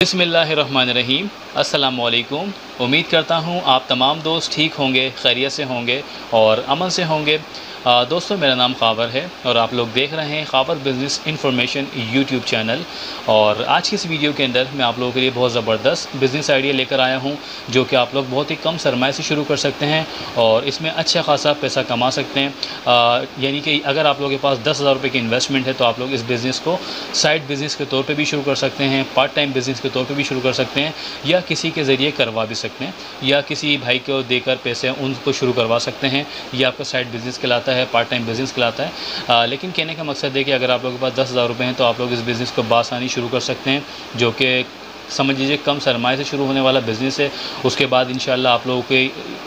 बिस्मिल्लाहिर्रहमानिर्रहीम। अस्सलामुअलैकुम। उम्मीद करता हूँ आप तमाम दोस्त ठीक होंगे, खैरियत से होंगे और अमन से होंगे। दोस्तों, मेरा नाम खावर है और आप लोग देख रहे हैं Khawar business information YouTube channel. और आज की इस वीडियो के अंदर मैं आप लोगों के लिए बहुत ज़बरदस्त बिज़नेस आइडिया लेकर आया हूं, जो कि आप लोग बहुत ही कम सरमाए से शुरू कर सकते हैं और इसमें अच्छा खासा पैसा कमा सकते हैं। यानी कि अगर आप लोगों के पास 10,000 रुपये की इन्वेस्टमेंट है तो आप लोग इस बिज़नेस को साइड बिज़नेस के तौर पर भी शुरू कर सकते हैं, पार्ट टाइम बिज़नेस के तौर पर भी शुरू कर सकते हैं, या किसी के ज़रिए करवा भी सकते हैं, या किसी भाई को देकर पैसे उनको शुरू करवा सकते हैं। यह आपका साइड बिज़नेस कहलाता है, पार्ट टाइम बिज़नेस कहलाता है। लेकिन कहने का मकसद है कि अगर आप लोगों के पास 10,000 रुपये हैं तो आप लोग इस बिज़नेस को आसानी शुरू कर सकते हैं, जो कि समझ लीजिए कम सरमाए से शुरू होने वाला बिज़नेस है। उसके बाद इंशाल्लाह आप लोगों के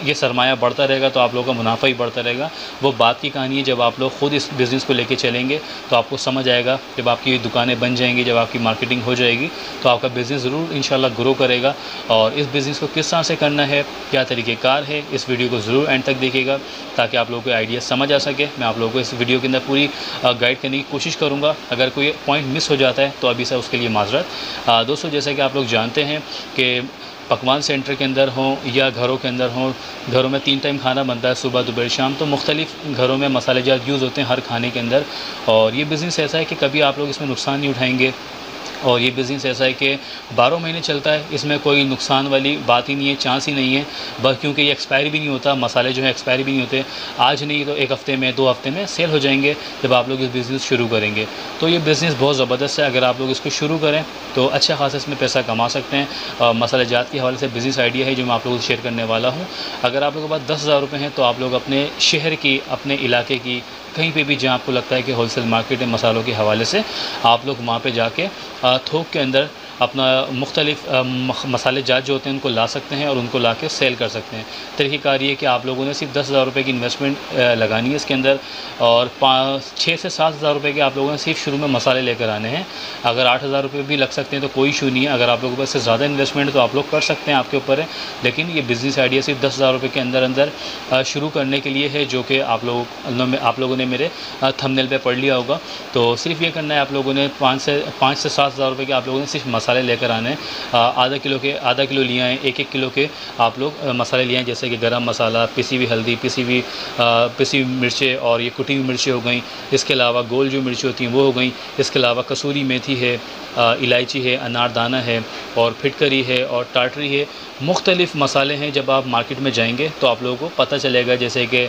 ये सरमाया बढ़ता रहेगा तो आप लोगों का मुनाफा ही बढ़ता रहेगा। वो बात की कहानी है, जब आप लोग ख़ुद इस बिज़नेस को लेके चलेंगे तो आपको समझ आएगा। जब आपकी दुकानें बन जाएंगी, जब आपकी मार्केटिंग हो जाएगी तो आपका बिज़नेस ज़रूर इंशाल्लाह ग्रो करेगा। और इस बिज़नेस को किस तरह से करना है, क्या तरीक़ेकार है, इस वीडियो को ज़रूर एंड तक देखिएगा ताकि आप लोगों को आइडिया समझ आ सके। मैं आप लोगों को इस वीडियो के अंदर पूरी गाइड करने की कोशिश करूँगा। अगर कोई पॉइंट मिस हो जाता है तो अभी से उसके लिए माजरत। दोस्तों, जैसा कि आप लोग जानते हैं कि पकवान सेंटर के अंदर हों या घरों के अंदर हों, घरों में 3 टाइम खाना बनता है, सुबह दोपहर शाम। तो मुख्तलिफ घरों में मसाले जात यूज़ होते हैं हर खाने के अंदर। और ये बिज़नेस ऐसा है कि कभी आप लोग इसमें नुकसान नहीं उठाएंगे और ये बिज़नेस ऐसा है कि 12 महीने चलता है। इसमें कोई नुकसान वाली बात ही नहीं है, चांस ही नहीं है बस, क्योंकि ये एक्सपायरी भी नहीं होता। मसाले जो है एक्सपायरी भी नहीं होते। आज नहीं तो एक हफ़्ते में, 2 हफ़्ते में सेल हो जाएंगे जब आप लोग इस बिज़नेस शुरू करेंगे। तो ये बिज़नेस बहुत ज़बरदस्त है। अगर आप लोग इसको शुरू करें तो अच्छा खासा इसमें पैसा कमा सकते हैं। मसाले जात के हवाले से बिज़नेस आइडिया है जो मैं आप लोगों को शेयर करने वाला हूँ। अगर आप लोगों के पास 10,000 रुपये हैं तो आप लोग अपने शहर की, अपने इलाके की, कहीं पे भी जहाँ आपको लगता है कि होलसेल मार्केट है मसालों के हवाले से, आप लोग वहाँ पे जाके थोक के अंदर अपना मुख्तलिफ मसाले जात जो होते हैं उनको ला सकते हैं और उनको ला के सेल कर सकते हैं। तरीक़ेकार ये कि आप लोगों ने सिर्फ 10,000 रुपये की इन्वेस्टमेंट लगानी है इसके अंदर और 5-6 से 7,000 रुपये के आप लोगों ने सिर्फ शुरू में मसाले लेकर आने हैं। अगर 8,000 रुपये भी लग सकते हैं तो कोई इशू नहीं है। अगर आप लोगों के पास ज़्यादा इन्वेस्टमेंट तो आप लोग कर सकते हैं, आपके ऊपर है। लेकिन ये बिज़नेस आइडिया सिर्फ 10,000 रुपये के अंदर अंदर शुरू करने के लिए है, जो कि आप लोगों ने मेरे थंबनेल पे पढ़ लिया होगा। तो सिर्फ ये करना है, आप लोगों ने 5 से 7,000 रुपये के आप लोगों ने सिर्फ मसाले लेकर आने हैं। आधा किलो लिए आएँ, 1-1 किलो के आप लोग मसाले लिए आएँ, जैसे कि गरम मसाला, पिसी हुई हल्दी, पिसी हुई मिर्चें और ये कुटी हुई मिर्चें हो गई। इसके अलावा गोल जो मिर्ची होती हैं वो हो गई। इसके अलावा कसूरी मेथी है, इलायची है, अनारदाना है और फिटकरी है और टाटरी है। मुख्तलिफ़ मसाले हैं। जब आप मार्केट में जाएंगे तो आप लोगों को पता चलेगा, जैसे कि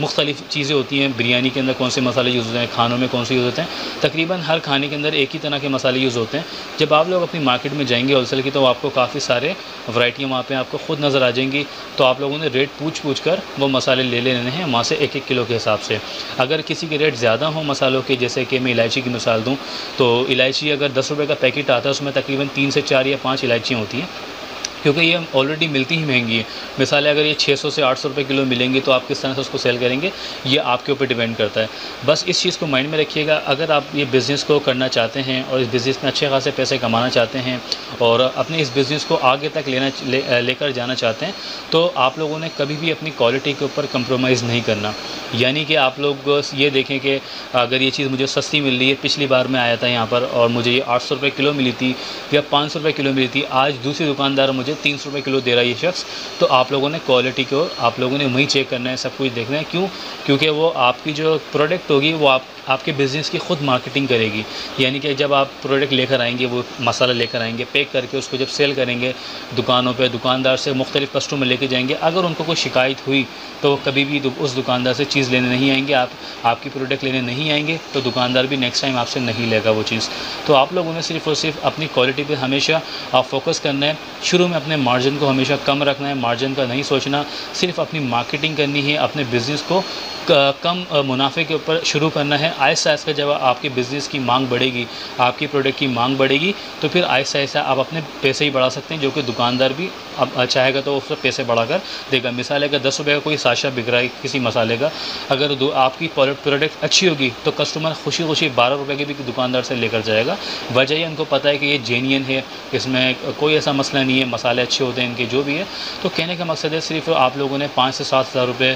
मुख्तलिफ़ चीज़ें होती हैं। बिरयानी के अंदर कौन से मसाले यूज़ होते हैं, खानों में कौन से यूज़ होते हैं, तकरीबन हर खाने के अंदर एक ही तरह के मसाले यूज़ होते हैं। जब आप लोग अपनी मार्केट में जाएंगे होलसेल की तो आपको काफ़ी सारे वैरायटियाँ वहाँ पे आपको ख़ुद नज़र आ जाएंगी। तो आप लोगों ने रेट पूछ कर वो मसाले ले लेने हैं वहाँ से 1-1 किलो के हिसाब से। अगर किसी के रेट ज़्यादा हों मसालों के, जैसे कि मैं इलायची की मिसाल दूँ तो इलायची अगर 10 रुपये का पैकेट आता है उसमें तकरीबन 3 से 4 या 5 इलायचियाँ होती हैं, क्योंकि ये ऑलरेडी मिलती ही महंगी है। मिसालें अगर ये 600 से 800 रुपये किलो मिलेंगी तो आप किस तरह से उसको सेल करेंगे ये आपके ऊपर डिपेंड करता है। बस इस चीज़ को माइंड में रखिएगा। अगर आप ये बिज़नेस को करना चाहते हैं और इस बिज़नेस में अच्छे खासे पैसे कमाना चाहते हैं और अपने इस बिज़नेस को आगे तक लेकर जाना चाहते हैं तो आप लोगों ने कभी भी अपनी क्वालिटी के ऊपर कंप्रोमाइज़ नहीं करना। यानी कि आप लोग ये देखें कि अगर ये चीज़ मुझे सस्ती मिल रही है, पिछली बार मैं आया था यहाँ पर और मुझे ये 800 रुपये किलो मिली थी या 500 रुपये किलो मिली थी, आज दूसरी दुकानदार मुझे 300 रुपये किलो दे रहा है ये शख्स, तो आप लोगों ने क्वालिटी को आप लोगों ने वहीं चेक करना है, सब कुछ देखना है। क्यों? क्योंकि वो आपकी जो प्रोडक्ट होगी वो आपके बिज़नेस की ख़ुद मार्केटिंग करेगी। यानी कि जब आप प्रोडक्ट लेकर आएंगे, वो मसाला लेकर आएंगे, पैक करके उसको जब सेल करेंगे दुकानों पे, दुकानदार से मुख्तलिफ कस्टमर लेके जाएंगे, अगर उनको कोई शिकायत हुई तो वो कभी भी उस दुकानदार से चीज़ लेने नहीं आएंगे। आपकी प्रोडक्ट लेने नहीं आएंगे तो दुकानदार भी नेक्स्ट टाइम आपसे नहीं लेगा वो चीज़। तो आप लोगों ने सिर्फ़ और सिर्फ अपनी क्वालिटी पर हमेशा फोकस करना है। शुरू में अपने मार्जिन को हमेशा कम रखना है, मार्जिन का नहीं सोचना, सिर्फ अपनी मार्केटिंग करनी है। अपने बिज़नेस को कम मुनाफे के ऊपर शुरू करना है। आहिस्ता आहिस्ता जब आपके बिज़नेस की मांग बढ़ेगी, आपकी प्रोडक्ट की मांग बढ़ेगी तो फिर आहिस्ता आहिस्ता आप अपने पैसे ही बढ़ा सकते हैं, जो कि दुकानदार भी अब चाहेगा तो उससे पैसे बढ़ाकर देगा। मिसाल अगर 10 रुपये का कोई साशा बिक रहा है किसी मसाले का, अगर आपकी प्रोडक्ट अच्छी होगी तो कस्टमर खुशी खुशी 12 रुपये की भी दुकानदार से लेकर जाएगा। वजह यह उनको पता है कि ये जेन्युइन है, इसमें कोई ऐसा मसला नहीं है, मसाले अच्छे होते हैं इनके, जो भी है। तो कहने का मकसद है सिर्फ आप लोगों ने 5 से 7,000 रुपये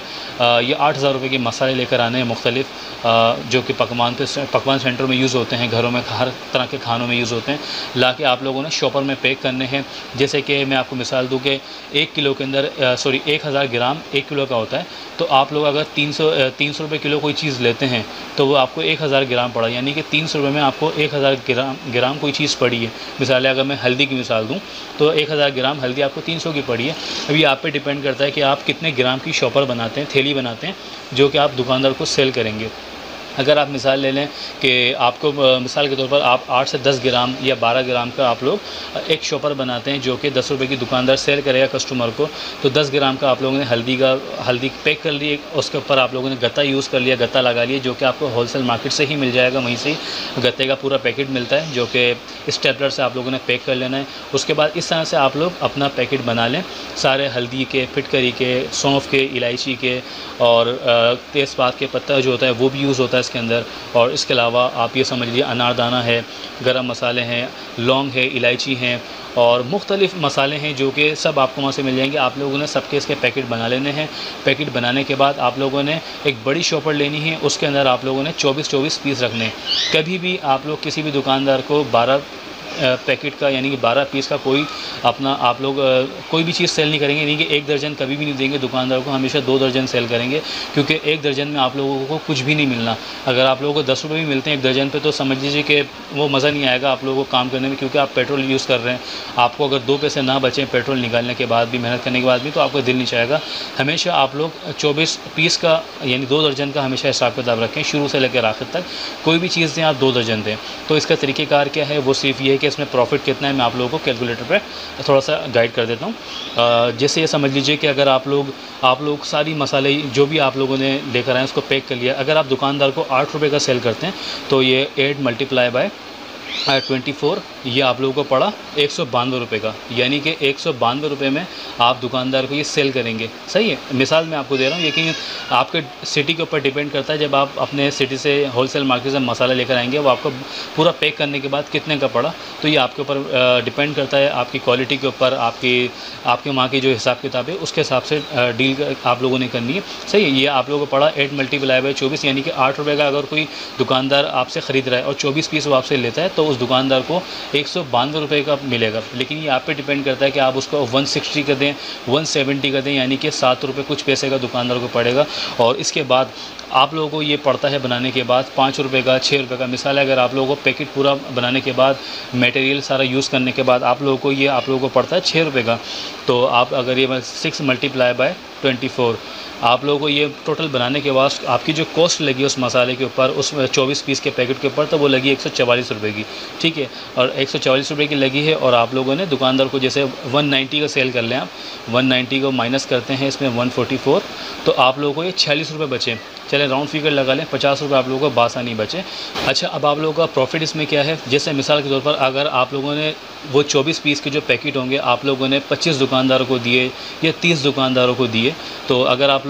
या 8,000 रुपये के मसाले लेकर आने हैं मुख्तलिफ जो कि पकवान सेंटर में यूज़ होते हैं, घरों में हर तरह के खानों में यूज़ होते हैं, ला के आप लोगों ने शॉपर में पैक करने हैं। जैसे कि मैं आपको मिसाल दूं कि 1 किलो के अंदर 1000 ग्राम 1 किलो का होता है, तो आप लोग अगर 300 रुपये किलो कोई चीज़ लेते हैं तो वो आपको 1000 ग्राम पड़ा, यानी कि 300 रुपये में आपको 1000 ग्राम कोई चीज़ पड़ी है। मिसाल अगर मैं हल्दी की मिसाल दूँ तो 1000 ग्राम हल्दी आपको 300 की पड़ी है। अभी आप पर डिपेंड करता है कि आप कितने ग्राम की शॉपर बनाते हैं, थैली बनाते हैं, जो कि आप दुकानदार को सेल करेंगे। अगर आप मिसाल ले लें कि आपको मिसाल के तौर पर आप 8 से 10 ग्राम या 12 ग्राम का आप लोग एक शॉपर बनाते हैं जो कि 10 रुपए की दुकानदार सेल करेगा कस्टमर को, तो 10 ग्राम का आप लोगों ने हल्दी पैक कर लिए, उसके ऊपर आप लोगों ने गत्ता यूज़ कर लिया, गत्ता लगा लिया, जो कि आपको होलसेल मार्केट से ही मिल जाएगा, वहीं से ही गत्ते का पूरा पैकेट मिलता है, जो कि स्टेपलर से आप लोगों ने पैक कर लेना है। उसके बाद इस तरह से आप लोग अपना पैकेट बना लें, सारे हल्दी के, फिटकरी के, सौंफ के, इलायची के और तेज़पात के पत्ता जो होता है वो भी यूज़ होता है इसके अंदर, और इसके अलावा आप ये समझ लीजिए अनारदाना है, गरम मसाले हैं, लौंग है, इलायची हैं और मुख्तलिफ़ मसाले हैं जो कि सब आपको वहाँ से मिल जाएंगे। आप लोगों ने सबके इसके पैकेट बना लेने हैं। पैकेट बनाने के बाद आप लोगों ने एक बड़ी शॉपर लेनी है, उसके अंदर आप लोगों ने 24-24 पीस रखने हैं। कभी भी आप लोग किसी भी दुकानदार को 12 पैकेट का यानी कि 12 पीस का कोई अपना आप लोग कोई भी चीज़ सेल नहीं करेंगे, यानी कि 1 दर्जन कभी भी नहीं देंगे दुकानदार को, हमेशा 2 दर्जन सेल करेंगे, क्योंकि 1 दर्जन में आप लोगों को कुछ भी नहीं मिलना। अगर आप लोगों को 10 रुपये भी मिलते हैं 1 दर्जन पे, तो समझ लीजिए कि वो मज़ा नहीं आएगा आप लोगों को काम करने में, क्योंकि आप पेट्रोल यूज़ कर रहे हैं। आपको अगर 2 पैसे ना बचें पेट्रोल निकालने के बाद भी, मेहनत करने के बाद भी, तो आपका दिल नहीं चाहेगा। हमेशा आप लोग 24 पीस का यानी 2 दर्जन का हमेशा हिसाब किताब रखें, शुरू से लेकर आखिर तक। कोई भी चीज़ दें आप 2 दर्जन दें। तो इसका तरीक़ेकार क्या है, वो सिर्फ ये कि इसमें प्रॉफिट कितना है मैं आप लोगों को कैलकुलेटर पे थोड़ा सा गाइड कर देता हूँ। जैसे ये समझ लीजिए कि अगर आप लोग सारी मसाले जो भी आप लोगों ने लेकर आए उसको पैक कर लिया। अगर आप दुकानदार को 8 रुपये का सेल करते हैं तो ये 8 × 24 ये आप लोगों को पड़ा 192 रुपये का, यानी कि 192 रुपये में आप दुकानदार को ये सेल करेंगे। सही है, मिसाल मैं आपको दे रहा हूँ, लेकिन आपके सिटी के ऊपर डिपेंड करता है। जब आप अपने सिटी से होलसेल मार्केट से मसाला लेकर आएंगे, वो आपको पूरा पैक करने के बाद कितने का पड़ा, तो ये आपके ऊपर डिपेंड करता है, आपकी क्वालिटी के ऊपर, आपके वहाँ की जो हिसाब किताब है उसके हिसाब से डील आप लोगों ने करनी है। सही है, ये आप लोगों को पड़ा 8 × 24 यानी कि 8 रुपये का। अगर कोई दुकानदार आपसे ख़रीद रहा है और 24 पीस वो आपसे लेता है तो उस दुकानदार को 192 रुपये का मिलेगा। लेकिन ये आप पे डिपेंड करता है कि आप उसको 160 का दें, 170 का दें, यानी कि 7 रुपये कुछ पैसे का दुकानदार को पड़ेगा। और इसके बाद आप लोगों को ये पड़ता है बनाने के बाद 5 रुपये का, 6 रुपये का। मिसाल है, अगर आप लोगों को पैकेट पूरा बनाने के बाद, मटेरियल सारा यूज़ करने के बाद आप लोगों को ये आप लोगों को पड़ता है 6 रुपये का। तो आप अगर ये 6 × 24 आप लोगों को ये टोटल बनाने के बाद आपकी जो कॉस्ट लगी उस मसाले के ऊपर, उस 24 पीस के पैकेट के ऊपर, तो वो लगी 144 रुपये की। ठीक है, और 144 रुपये की लगी है। और आप लोगों ने दुकानदार को जैसे 190 का सेल कर लें, आप 190 को माइनस करते हैं इसमें 144, तो आप लोगों को ये 46 रुपये बचे। चले राउंड फिगर लगा लें, 50 रुपये आप लोगों को बासानी बचे। अच्छा, अब आप लोगों का प्रॉफिट इसमें क्या है? जैसे मिसाल के तौर पर अगर आप लोगों ने वो 24 पीस के जो पैकेट होंगे आप लोगों ने 25 दुकानदारों को दिए या 30 दुकानदारों को दिए, तो अगर आप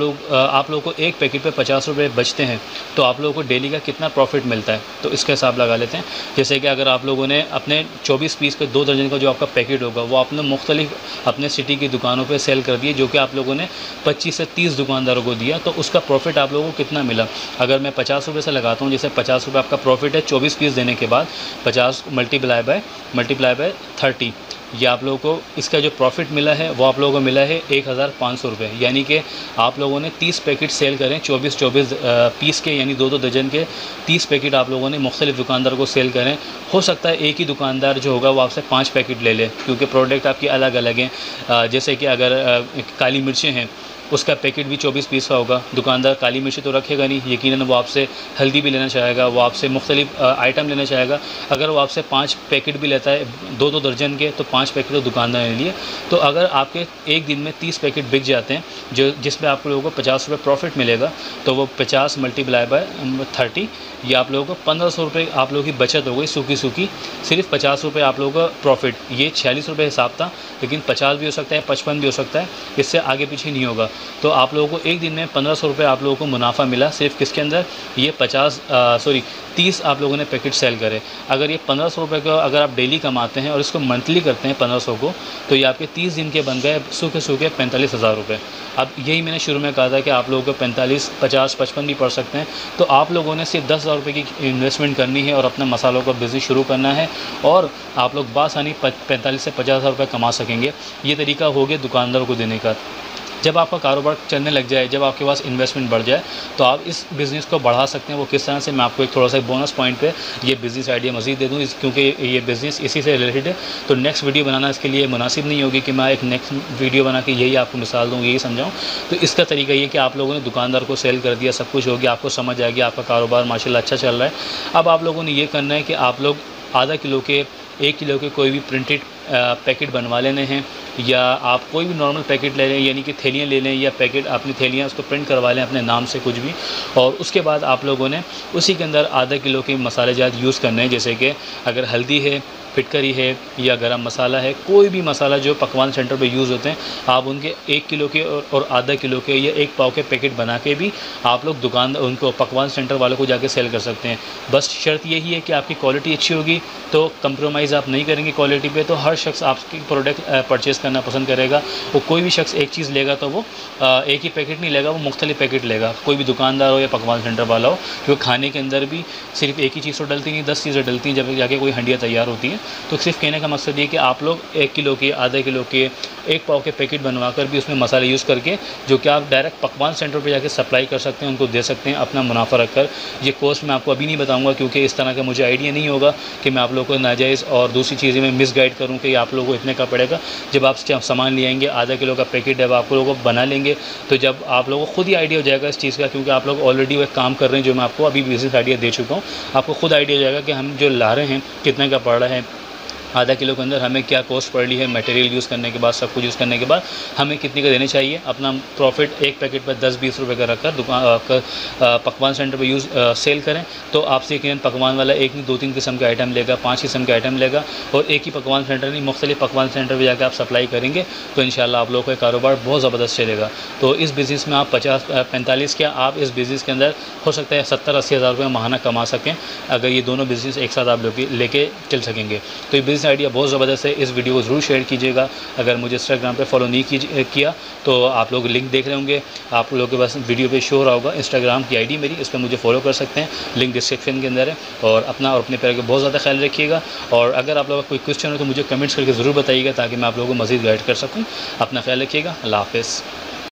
लोगों को एक पैकेट पे 50 रुपये बचते हैं, तो आप लोगों को डेली का कितना प्रॉफिट मिलता है, तो इसका हिसाब लगा लेते हैं। जैसे कि अगर आप लोगों ने अपने 24 पीस पे 2 दर्जन का जो आपका पैकेट होगा वो आपने मुख्तलिफ अपने सिटी की दुकानों पर सेल कर दिए, जो कि आप लोगों ने 25 से 30 दुकानदारों को दिया, तो उसका प्रॉफिट आप लोगों को कितना मिला? अगर मैं 50 रुपये से लगाता हूँ, जैसे 50 रुपये आपका प्रॉफिट है 24 पीस देने के बाद, 50 × 30 ये आप लोगों को इसका जो प्रॉफिट मिला है वो आप लोगों को मिला है 1500 रुपये। यानी कि आप लोगों ने 30 पैकेट सेल करें 24 पीस के, यानी 2-2 दर्जन के 30 पैकेट आप लोगों ने मुख्तलिफ़ दुकानदार को सेल करें। हो सकता है एक ही दुकानदार जो होगा वो आपसे 5 पैकेट ले ले, क्योंकि प्रोडक्ट आपकी अलग अलग हैं। जैसे कि अगर काली मिर्चें हैं, उसका पैकेट भी 24 पीस का होगा। दुकानदार काली मिर्ची तो रखेगा नहीं, यकीनन वो आपसे हल्दी भी लेना चाहेगा, वो आपसे मुख्तलिफ आइटम लेना चाहेगा। अगर वो आपसे 5 पैकेट भी लेता है 2-2 दर्जन के, तो 5 पैकेट तो दुकानदार ने लिए। तो अगर आपके एक दिन में 30 पैकेट बिक जाते हैं, जो जिसमें आप लोगों को 50 रुपये प्रॉफिट मिलेगा, तो वो 50 × 30 ये आप लोगों को 1500 रुपये आप लोगों की बचत हो गई सूखी, सिर्फ 50 रुपये आप लोगों का प्रॉफिट। ये 46 रुपये हिसाब था, लेकिन 50 भी हो सकता है, 55 भी हो सकता है, इससे आगे पीछे नहीं होगा। तो आप लोगों को एक दिन में 1500 रुपये आप लोगों को मुनाफा मिला। सिर्फ किसके अंदर ये 30 आप लोगों ने पैकेट सेल करे। अगर ये 1500 रुपये का अगर आप डेली कमाते हैं और इसको मंथली करते हैं 1500 को, तो ये आपके 30 दिन के बन गए सूखे सूखे 45,000 रुपये। अब यही मैंने शुरू में कहा था कि आप लोगों को 45, 50, 55 भी पड़ सकते हैं। तो आप लोगों ने सिर्फ 10,000 रुपये की इन्वेस्टमेंट करनी है और अपना मसालों का बिज़नेस शुरू करना है और आप लोग बासानी 45 से 50,000 रुपये कमा सकेंगे। ये तरीका हो गया दुकानदार को देने का। जब आपका कारोबार चलने लग जाए, जब आपके पास इन्वेस्टमेंट बढ़ जाए, तो आप इस बिज़नेस को बढ़ा सकते हैं। वो किस तरह से, मैं आपको एक थोड़ा सा बोनस पॉइंट पे ये बिज़नेस आइडिया मजीद दे दूँ, क्योंकि ये बिज़नेस इसी से रिलेटेड है। तो नेक्स्ट वीडियो बनाना इसके लिए मुनासिब नहीं होगी कि मैं एक नेक्स्ट वीडियो बना के यही आपको मिसाल दूँ, यही समझाऊँ। तो इसका तरीका ये कि आप लोगों ने दुकानदार को सेल कर दिया, सब कुछ हो गया, आपको समझ आएगी, आपका कारोबार माशाल्लाह अच्छा चल रहा है। अब आप लोगों ने ये करना है कि आप लोग आधा किलो के, 1 किलो के कोई भी प्रिंटेड पैकेट बनवा लेने हैं, या आप कोई भी नॉर्मल पैकेट ले लें, यानी कि थैलियाँ ले लें या पैकेट अपनी थैलियाँ उसको प्रिंट करवा लें अपने नाम से कुछ भी। और उसके बाद आप लोगों ने उसी के अंदर आधा किलो के मसाले जात यूज़ करने हैं, जैसे कि अगर हल्दी है, फिटकरी है या गरम मसाला है, कोई भी मसाला जो पकवान सेंटर पे यूज़ होते हैं, आप उनके 1 किलो के और आधा किलो के या 1 पाव के पैकेट बना के भी आप लोग दुकानदार उनको पकवान सेंटर वालों को जाके सेल कर सकते हैं। बस शर्त यही है कि आपकी क्वालिटी अच्छी होगी, तो कंप्रोमाइज़ आप नहीं करेंगे क्वालिटी पे, तो हर शख्स आपकी प्रोडक्ट परचेज़ करना पसंद करेगा। वो कोई भी शख्स एक चीज़ लेगा तो वो एक ही पैकेट नहीं लेगा, वो मुख्तलिफ पैकेट लेगा, कोई भी दुकानदार हो या पकवान सेंटर वाला हो। क्योंकि खाने के अंदर भी सिर्फ एक ही चीज़ तो डलती नहीं, 10 चीज़ें डलती हैं जब जाके कोई हंडिया तैयार होती है। तो सिर्फ कहने का मकसद ये कि आप लोग 1 किलो के, आधा किलो के, 1 पाव के पैकेट बनवा कर भी उसमें मसाले यूज़ करके, जो कि आप डायरेक्ट पकवान सेंटर पे जाके सप्लाई कर सकते हैं, उनको दे सकते हैं अपना मुनाफा रखकर। ये कोर्स मैं आपको अभी नहीं बताऊंगा क्योंकि इस तरह का मुझे आइडिया नहीं होगा कि मैं आप लोगों को नाजायज़ और दूसरी चीज़ें में मिस गाइड करूँ कि आप लोगों को इतने का पड़ेगा। जब आप सामान ले आएंगे, आधा किलो का पैकेट जब आप लोगों को बना लेंगे, तो जब आप लोगों को खुद ही आइडिया हो जाएगा इस चीज़ का, क्योंकि आप लोग ऑलरेडी वह काम कर रहे हैं जो मैं आपको अभी बिजनेस आइडिया दे चुका हूँ। आपको खुद आइडिया हो जाएगा कि हम जो ला रहे हैं कितने का पड़ रहा है, आधा किलो के अंदर हमें क्या कॉस्ट पड़ रही है, मटेरियल यूज़ करने के बाद, सब कुछ यूज़ करने के बाद हमें कितनी का देने चाहिए। अपना प्रॉफिट एक पैकेट पर 10-20 रुपये का रखकर पकवान सेंटर पर सेल करें, तो आपसे यकीन पकवान वाला एक नहीं 2-3 किस्म के आइटम लेगा, 5 किस्म के आइटम लेगा, और एक ही पकवान सेंटर नहीं, मुख्तलिफ पकवान सेंटर पर जाकर आप सप्लाई करेंगे, तो इंशाल्लाह आप लोगों का कारोबार बहुत ज़बरदस्त चलेगा। तो इस बिज़नेस में आप 45 क्या आप इस बिज़नेस के अंदर हो सकता है 70-80 हज़ार रुपये महाना कमा सकें, अगर ये दोनों बिज़नेस एक साथ आप लोग लेके चल सकेंगे। तो ये आइडिया बहुत ज़बरदस्त है, इस वीडियो को ज़रूर शेयर कीजिएगा। अगर मुझे इंस्टाग्राम पे फॉलो नहीं किया तो आप लोग लिंक देख रहे होंगे, आप लोगों के पास वीडियो पे शो रहा होगा इंस्टाग्राम की आईडी मेरी, इस पर मुझे फॉलो कर सकते हैं, लिंक डिस्क्रिप्शन के अंदर है। और अपना और अपने पैर का बहुत ज़्यादा ख्याल रखिएगा, और अगर आप लोगों का कोई क्वेश्चन हो तो मुझे कमेंट्स करके ज़रूर बताइएगा, ताकि मैं आप लोगों को मज़ीद गाइड कर सकूँ। अपना ख्याल रखिएगा, अल्लाह हाफ़िज़।